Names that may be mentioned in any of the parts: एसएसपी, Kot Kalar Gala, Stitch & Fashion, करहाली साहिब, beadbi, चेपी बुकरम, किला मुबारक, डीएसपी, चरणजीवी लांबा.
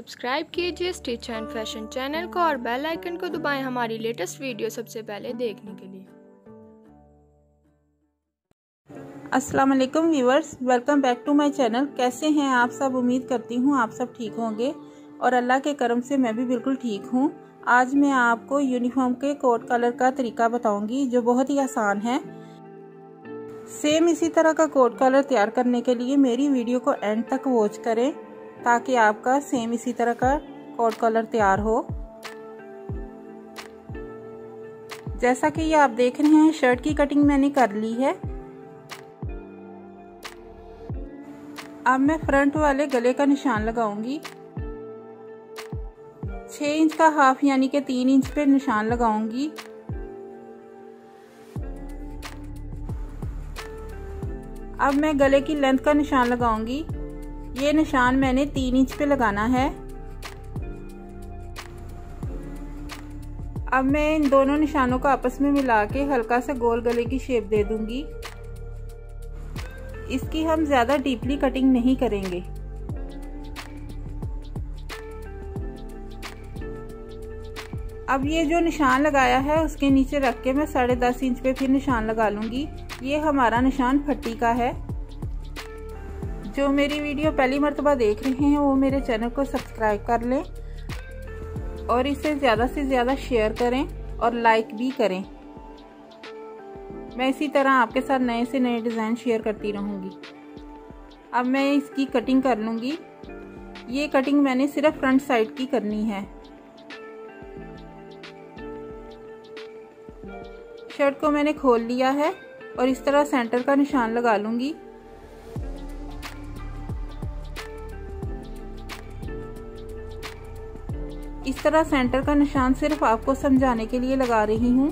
Subscribe कीजिए stitch and fashion channel को और बेल आइकन को दबाएं हमारी लेटेस्ट वीडियो सबसे पहले देखने के लिए। अस्सलाम वालेकुम viewers, welcome back to my channel. कैसे हैं आप सब? उम्मीद करती हूँ आप सब ठीक होंगे और अल्लाह के करम से मैं भी बिल्कुल ठीक हूँ। आज मैं आपको यूनिफॉर्म के कोट कलर का तरीका बताऊँगी जो बहुत ही आसान है। सेम इसी तरह का कोट कलर तैयार करने के लिए मेरी वीडियो को एंड तक वॉच करें ताकि आपका सेम इसी तरह का कोट कलर तैयार हो। जैसा कि ये आप देख रहे हैं, शर्ट की कटिंग मैंने कर ली है। अब मैं फ्रंट वाले गले का निशान लगाऊंगी। 6 इंच का हाफ यानी कि 3 इंच पे निशान लगाऊंगी। अब मैं गले की लेंथ का निशान लगाऊंगी। ये निशान मैंने 3 इंच पे लगाना है। अब मैं इन दोनों निशानों को आपस में मिला के हल्का सा गोल गले की शेप दे दूंगी। इसकी हम ज्यादा डीपली कटिंग नहीं करेंगे। अब ये जो निशान लगाया है उसके नीचे रख के मैं 10.5 इंच पे फिर निशान लगा लूंगी। ये हमारा निशान फट्टी का है। जो मेरी वीडियो पहली मर्तबा देख रहे हैं वो मेरे चैनल को सब्सक्राइब कर लें और इसे ज़्यादा से ज़्यादा शेयर करें और लाइक भी करें। मैं इसी तरह आपके साथ नए से नए डिज़ाइन शेयर करती रहूँगी। अब मैं इसकी कटिंग कर लूँगी। ये कटिंग मैंने सिर्फ फ्रंट साइड की करनी है। शर्ट को मैंने खोल लिया है और इस तरह सेंटर का निशान लगा लूँगी। इस तरह सेंटर का निशान सिर्फ आपको समझाने के लिए लगा रही हूँ।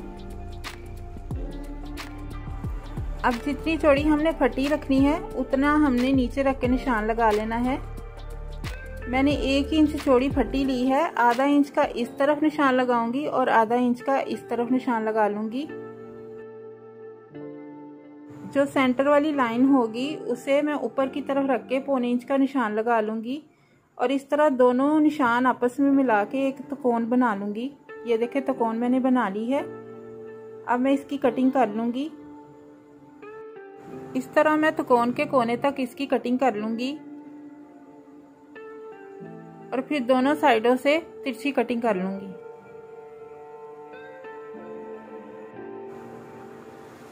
अब जितनी चौड़ी हमने फटी रखनी है उतना हमने नीचे रख के निशान लगा लेना है। मैंने 1 इंच चौड़ी फटी ली है। आधा इंच का इस तरफ निशान लगाऊंगी और आधा इंच का इस तरफ निशान लगा लूंगी। जो सेंटर वाली लाइन होगी उसे मैं ऊपर की तरफ रख के 1.25 इंच का निशान लगा लूंगी और इस तरह दोनों निशान आपस में मिला के एक त्रिकोण बना लूँगी। ये देखें, त्रिकोण मैंने बना ली है। अब मैं इसकी कटिंग कर लूँगी। इस तरह मैं त्रिकोण के कोने तक इसकी कटिंग कर लूँगी और फिर दोनों साइडों से तिरछी कटिंग कर लूँगी।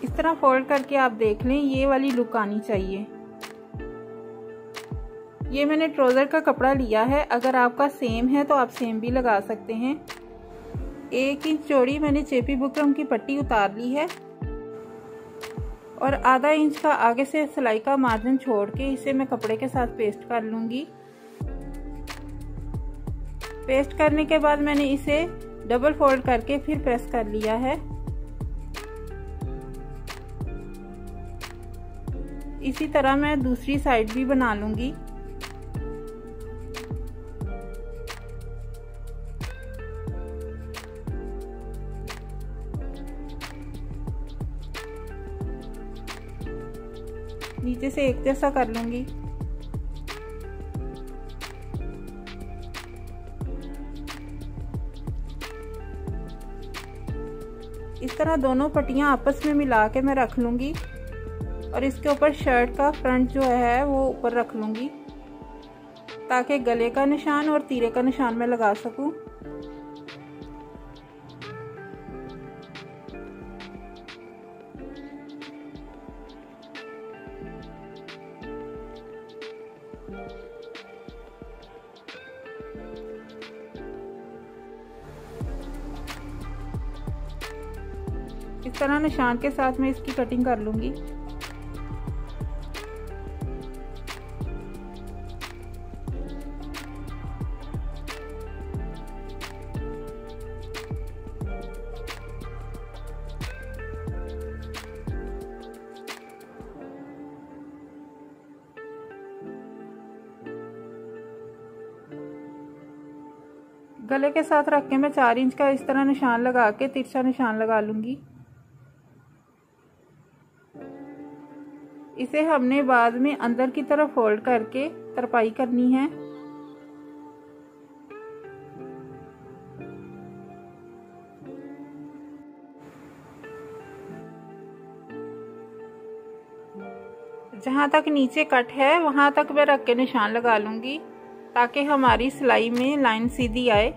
इस तरह फोल्ड करके आप देख लें, ये वाली लुक आनी चाहिए। ये मैंने ट्राउज़र का कपड़ा लिया है। अगर आपका सेम है तो आप सेम भी लगा सकते हैं। 1 इंच चौड़ी मैंने चेपी बुकरम की पट्टी उतार ली है और आधा इंच का आगे से सिलाई का मार्जिन छोड़ के इसे मैं कपड़े के साथ पेस्ट कर लूँगी। पेस्ट करने के बाद मैंने इसे डबल फोल्ड करके फिर प्रेस कर लिया है। इसी तरह मैं दूसरी साइड भी बना लूँगी। नीचे से एक जैसा कर लूंगी। इस तरह दोनों पट्टियां आपस में मिला के मैं रख लूंगी और इसके ऊपर शर्ट का फ्रंट जो है वो ऊपर रख लूंगी ताकि गले का निशान और तीरे का निशान मैं लगा सकूं। इस तरह निशान के साथ मैं इसकी कटिंग कर लूंगी। गले के साथ रख के मैं 4 इंच का इस तरह निशान लगा के तिरछा निशान लगा लूंगी। इसे हमने बाद में अंदर की तरफ फोल्ड करके तरपाई करनी है। जहाँ तक नीचे कट है वहाँ तक मैं रख के निशान लगा लूँगी ताकि हमारी सिलाई में लाइन सीधी आए।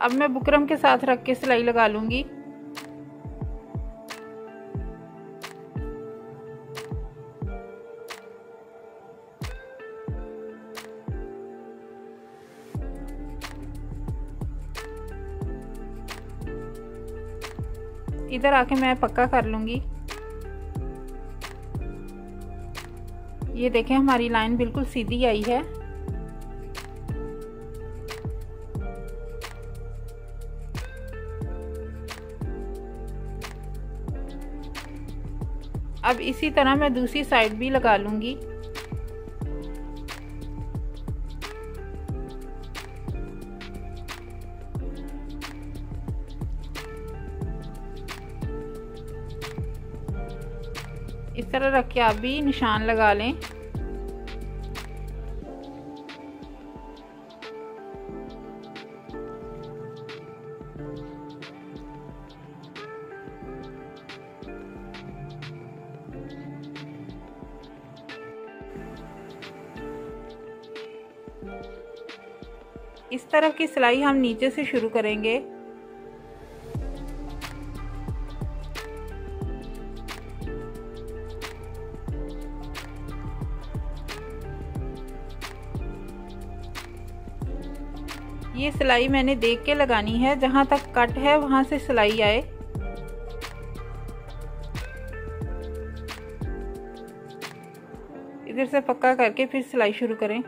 अब मैं बुकरम के साथ रख के सिलाई लगा लूँगी। इधर आके मैं पक्का कर लूँगी। ये देखें हमारी लाइन बिल्कुल सीधी आई है। अब इसी तरह मैं दूसरी साइड भी लगा लूँगी। इस तरह रख के आप भी निशान लगा लें। इस तरफ की सिलाई हम नीचे से शुरू करेंगे। ये सिलाई मैंने देख के लगानी है, जहाँ तक कट है वहाँ से सिलाई आए। इधर से पक्का करके फिर सिलाई शुरू करें।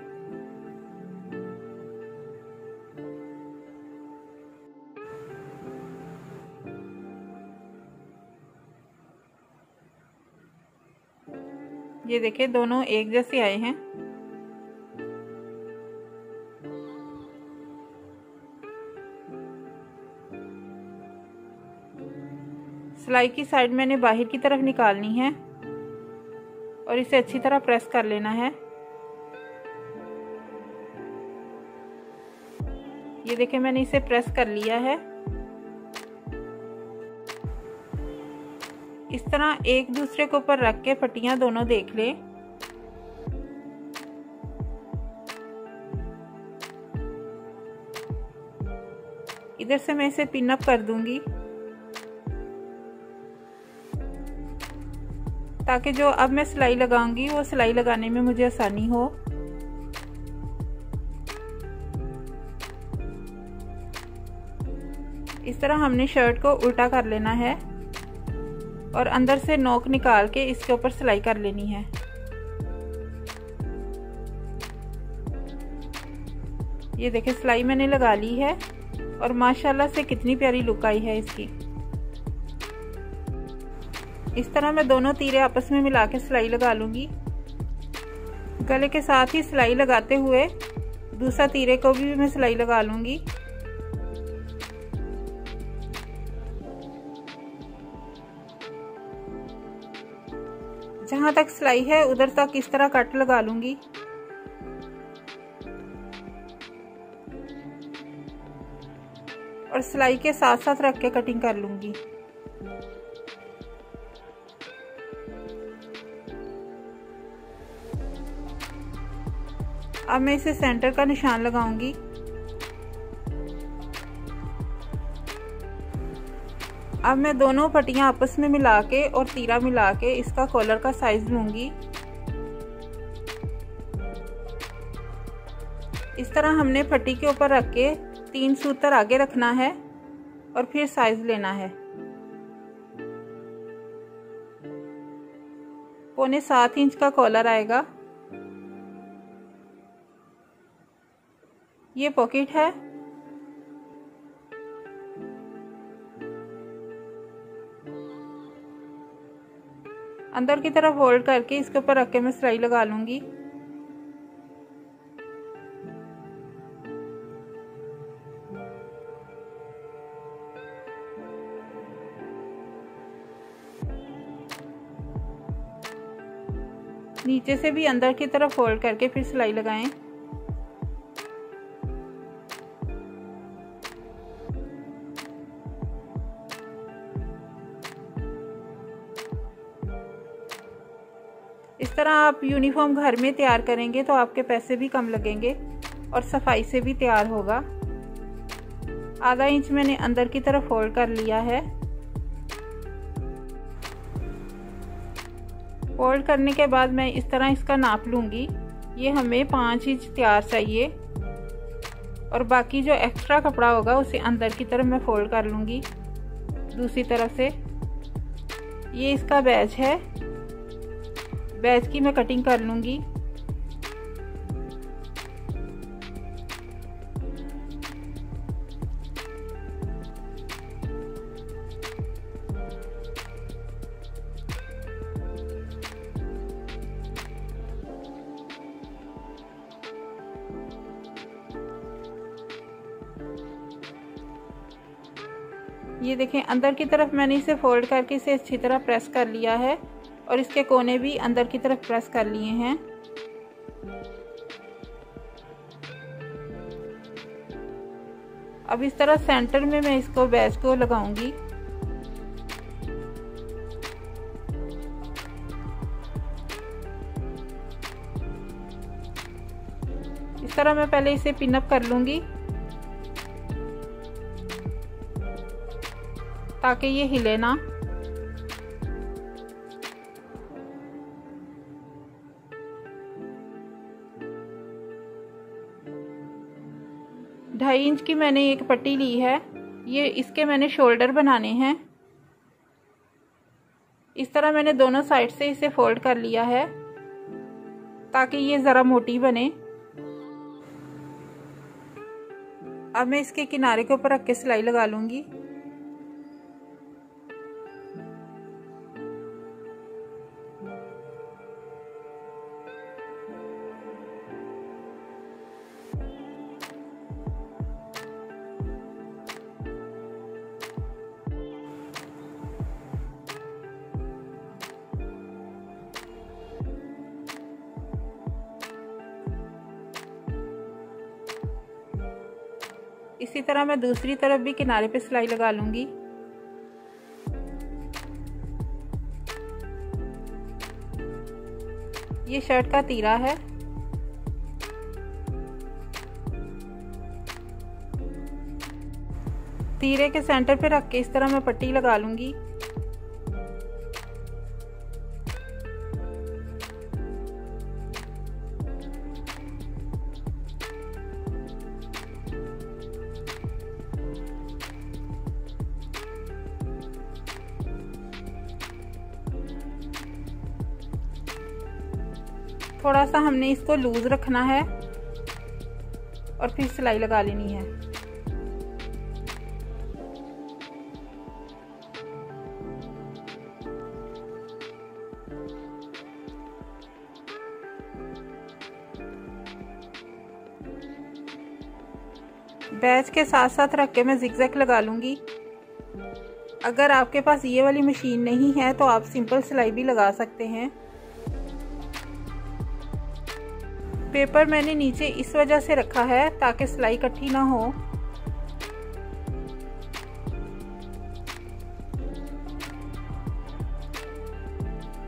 ये देखिए दोनों एक जैसे आए हैं। सिलाई की साइड मैंने बाहर की तरफ निकालनी है और इसे अच्छी तरह प्रेस कर लेना है। ये देखें मैंने इसे प्रेस कर लिया है। इस तरह एक दूसरे के ऊपर रख के पट्टियां दोनों देख लें। इधर से मैं इसे पिन अप कर दूंगी ताकि जो अब मैं सिलाई लगाऊंगी वो सिलाई लगाने में मुझे आसानी हो। इस तरह हमने शर्ट को उल्टा कर लेना है और अंदर से नोक निकाल के इसके ऊपर सिलाई कर लेनी है। ये देखें सिलाई मैंने लगा ली है और माशाल्लाह से कितनी प्यारी लुक आई है इसकी। इस तरह मैं दोनों तीरे आपस में मिला के सिलाई लगा लूँगी। गले के साथ ही सिलाई लगाते हुए दूसरा तीरे को भी मैं सिलाई लगा लूँगी। जहाँ तक सिलाई है उधर तक इस तरह कट लगा लूँगी। और सिलाई के साथ साथ रख के कटिंग कर लूँगी। अब मैं इसे सेंटर का निशान लगाऊंगी। अब मैं दोनों पट्टियां आपस में मिला के और तीरा मिला के इसका कॉलर का साइज लूंगी। इस तरह हमने पट्टी के ऊपर रख के 3 सूतर आगे रखना है और फिर साइज लेना है। 6.25 इंच का कॉलर आएगा। ये पॉकेट है। अंदर की तरफ होल्ड करके इसके ऊपर रख के मैं सिलाई लगा लूंगी। नीचे से भी अंदर की तरफ होल्ड करके फिर सिलाई लगाएं। इस तरह आप यूनिफॉर्म घर में तैयार करेंगे तो आपके पैसे भी कम लगेंगे और सफाई से भी तैयार होगा। आधा इंच मैंने अंदर की तरफ फोल्ड कर लिया है। फोल्ड करने के बाद मैं इस तरह इसका नाप लूँगी। ये हमें 5 इंच तैयार चाहिए और बाकी जो एक्स्ट्रा कपड़ा होगा उसे अंदर की तरफ मैं फोल्ड कर लूँगी दूसरी तरफ से। ये इसका बैच है, बैच की मैं कटिंग कर लूँगी। ये देखें अंदर की तरफ मैंने इसे फोल्ड करके इसे अच्छी तरह प्रेस कर लिया है और इसके कोने भी अंदर की तरफ प्रेस कर लिए हैं। अब इस तरह सेंटर में मैं इसको बैच को लगाऊंगी। इस तरह मैं पहले इसे पिन अप कर लूंगी ताकि ये हिले ना। ढाई इंच की मैंने एक पट्टी ली है, ये इसके मैंने शोल्डर बनाने हैं। इस तरह मैंने दोनों साइड से इसे फोल्ड कर लिया है ताकि ये ज़रा मोटी बने। अब मैं इसके किनारे के ऊपर रख के सिलाई लगा लूँगी। इसी तरह मैं दूसरी तरफ भी किनारे पे सिलाई लगा लूंगी। ये शर्ट का तीरा है। तीरे के सेंटर पे रख के इस तरह मैं पट्टी लगा लूंगी। थोड़ा सा हमने इसको लूज रखना है और फिर सिलाई लगा लेनी है। बैच के साथ साथ रख के मैं जिगजैग लगा लूंगी। अगर आपके पास ये वाली मशीन नहीं है तो आप सिंपल सिलाई भी लगा सकते हैं। पेपर मैंने नीचे इस वजह से रखा है ताकि सिलाई इकट्ठी ना हो।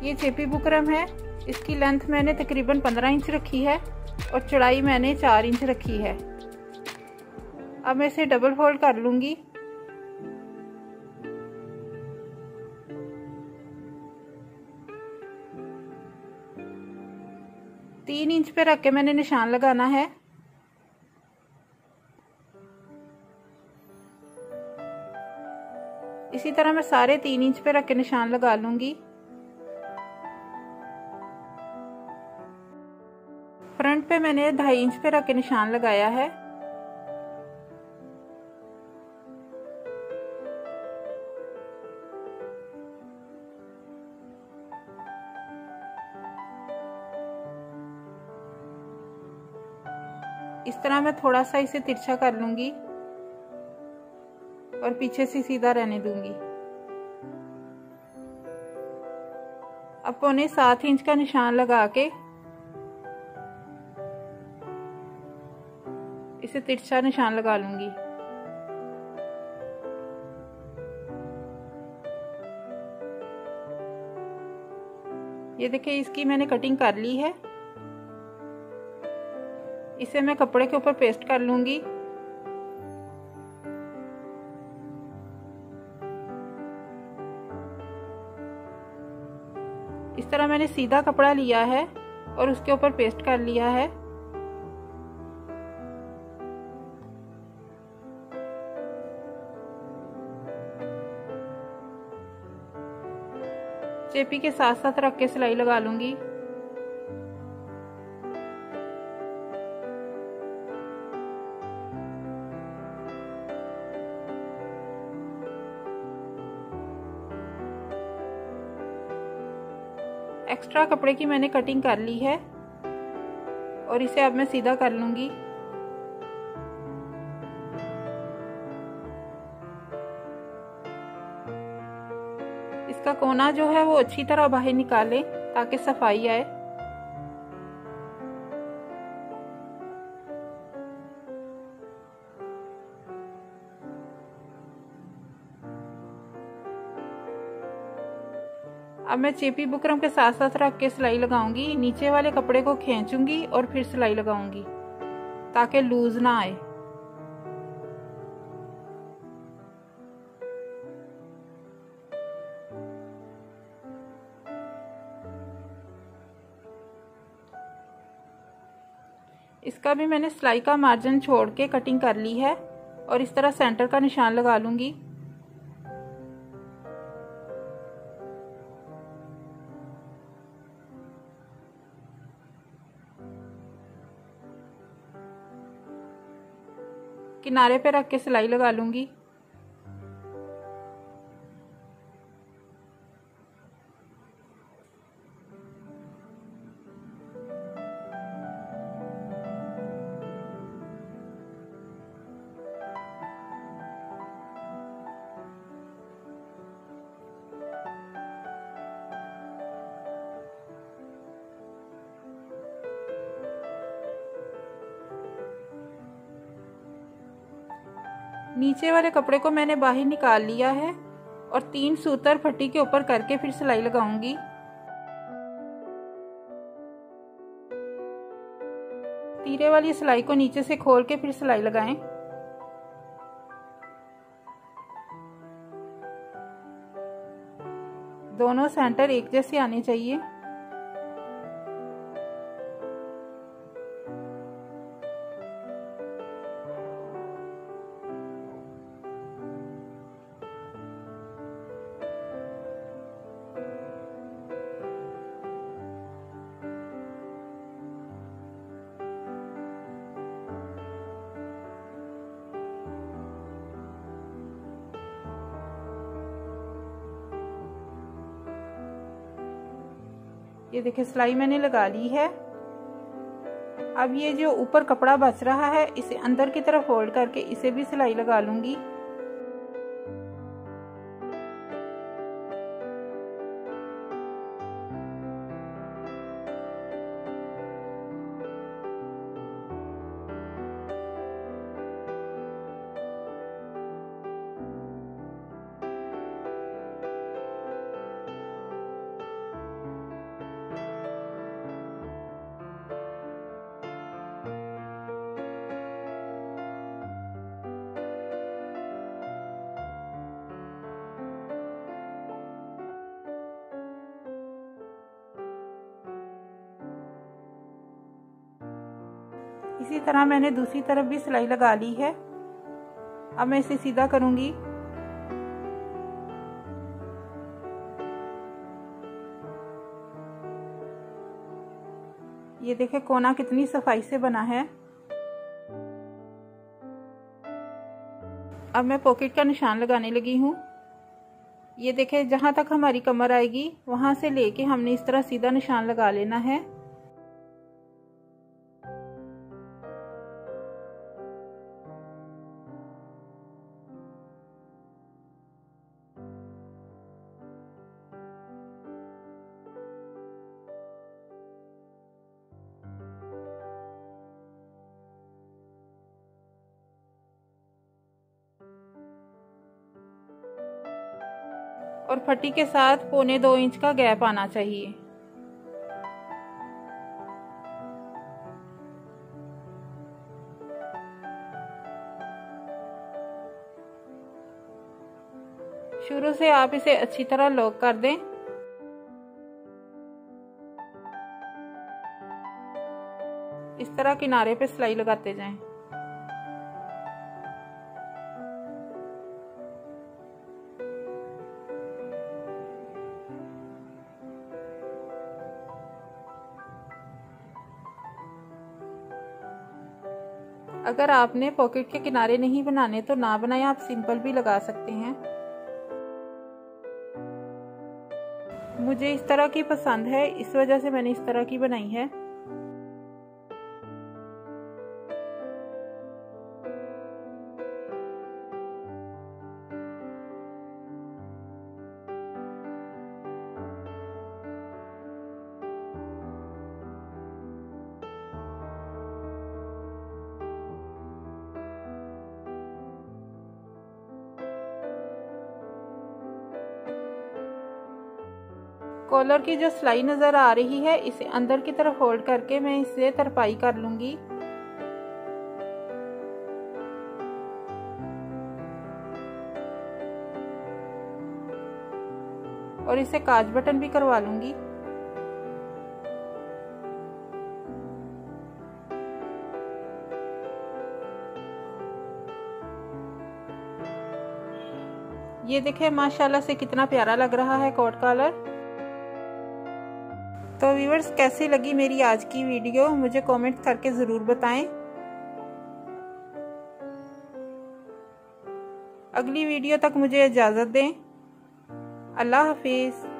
ये चेपी बुकरम है, इसकी लेंथ मैंने तकरीबन 15 इंच रखी है और चौड़ाई मैंने 4 इंच रखी है। अब मैं इसे डबल फोल्ड कर लूंगी। तीन इंच पे रख के मैंने निशान लगाना है। इसी तरह मैं सारे 3 इंच पे रख के निशान लगा लूंगी। फ्रंट पे मैंने 2.5 इंच पे रख के निशान लगाया है। इस तरह मैं थोड़ा सा इसे तिरछा कर लूंगी और पीछे से सीधा रहने दूंगी। अब पौने 7 इंच का निशान लगा के इसे तिरछा निशान लगा लूंगी। ये देखिए इसकी मैंने कटिंग कर ली है। इसे मैं कपड़े के ऊपर पेस्ट कर लूंगी। इस तरह मैंने सीधा कपड़ा लिया है और उसके ऊपर पेस्ट कर लिया है। चेपी के साथ साथ रख के सिलाई लगा लूंगी। एक्स्ट्रा कपड़े की मैंने कटिंग कर ली है और इसे अब मैं सीधा कर लूंगी। इसका कोना जो है वो अच्छी तरह बाहर निकालें ताकि सफाई आए। अब मैं चेपी बुकरम के साथ साथ रख के सिलाई लगाऊंगी। नीचे वाले कपड़े को खींचूंगी और फिर सिलाई लगाऊंगी ताकि लूज ना आए। इसका भी मैंने सिलाई का मार्जिन छोड़ के कटिंग कर ली है और इस तरह सेंटर का निशान लगा लूंगी। किनारे पे रख के सिलाई लगा लूंगी। नीचे वाले कपड़े को मैंने बाहर निकाल लिया है और 3 सूतर फट्टी के ऊपर करके फिर सिलाई लगाऊंगी। तीरे वाली सिलाई को नीचे से खोल के फिर सिलाई लगाएं। दोनों सेंटर एक जैसे आने चाहिए। ये देखिए सिलाई मैंने लगा ली है। अब ये जो ऊपर कपड़ा बच रहा है इसे अंदर की तरफ फोल्ड करके इसे भी सिलाई लगा लूंगी। इसी तरह मैंने दूसरी तरफ भी सिलाई लगा ली है। अब मैं इसे सीधा करूंगी। ये देखें कोना कितनी सफाई से बना है। अब मैं पॉकेट का निशान लगाने लगी हूँ। ये देखें जहां तक हमारी कमर आएगी वहां से लेके हमने इस तरह सीधा निशान लगा लेना है। और फट्टी के साथ 1.25 इंच का गैप आना चाहिए। स्क्रू से आप इसे अच्छी तरह लॉक कर दें। इस तरह किनारे पे सिलाई लगाते जाएं। अगर आपने पॉकेट के किनारे नहीं बनाने तो ना बनाएं, आप सिंपल भी लगा सकते हैं। मुझे इस तरह की पसंद है, इस वजह से मैंने इस तरह की बनाई है। कॉलर की जो सिलाई नजर आ रही है, इसे अंदर की तरफ होल्ड करके मैं इसे तरपाई कर लूंगी। और इसे काज बटन भी करवा लूंगी। ये देखें, माशाल्लाह से कितना प्यारा लग रहा है कोट कॉलर। तो व्यूअर्स, कैसी लगी मेरी आज की वीडियो, मुझे कमेंट करके ज़रूर बताएं। अगली वीडियो तक मुझे इजाज़त दें। अल्लाह हाफिज़।